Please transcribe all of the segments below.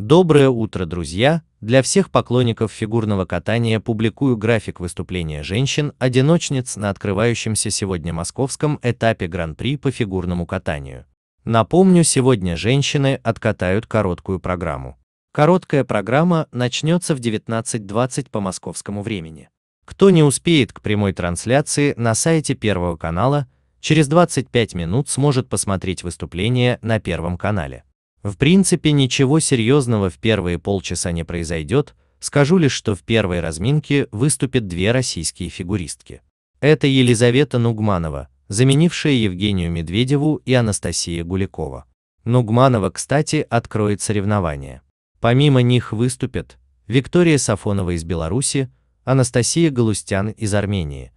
Доброе утро, друзья! Для всех поклонников фигурного катания публикую график выступления женщин-одиночниц на открывающемся сегодня московском этапе Гран-при по фигурному катанию. Напомню, сегодня женщины откатают короткую программу. Короткая программа начнется в 19:20 по московскому времени. Кто не успеет к прямой трансляции на сайте Первого канала, через 25 минут сможет посмотреть выступление на Первом канале. В принципе, ничего серьезного в первые полчаса не произойдет, скажу лишь, что в первой разминке выступят две российские фигуристки. Это Елизавета Нугманова, заменившая Евгению Медведеву, и Анастасия Гуликова. Нугманова, кстати, откроет соревнования. Помимо них выступят Виктория Сафонова из Беларуси, Анастасия Галустян из Армении,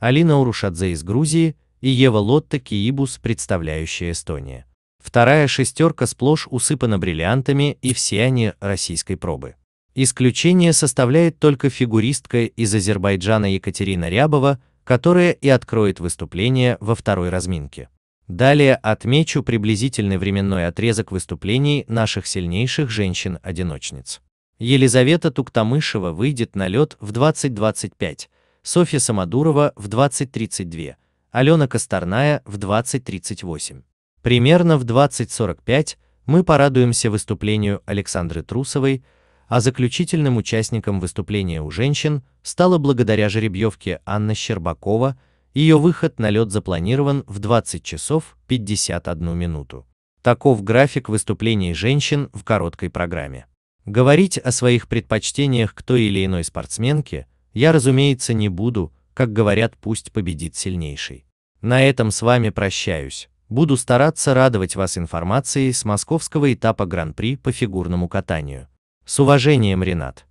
Алина Урушадзе из Грузии и Ева Лотта Кибус, представляющая Эстонию. Вторая шестерка сплошь усыпана бриллиантами, и все они российской пробы. Исключение составляет только фигуристка из Азербайджана Екатерина Рябова, которая и откроет выступление во второй разминке. Далее отмечу приблизительный временной отрезок выступлений наших сильнейших женщин-одиночниц. Елизавета Туктамышева выйдет на лед в 20:25, Софья Самодурова в 20:32, Алена Косторная в 20:38. Примерно в 20:45 мы порадуемся выступлению Александры Трусовой, а заключительным участником выступления у женщин стала благодаря жеребьевке Анна Щербакова, ее выход на лед запланирован в 20:51. Таков график выступлений женщин в короткой программе. Говорить о своих предпочтениях к той или иной спортсменке я, разумеется, не буду, как говорят, пусть победит сильнейший. На этом с вами прощаюсь. Буду стараться радовать вас информацией с московского этапа Гран-при по фигурному катанию. С уважением, Ринат.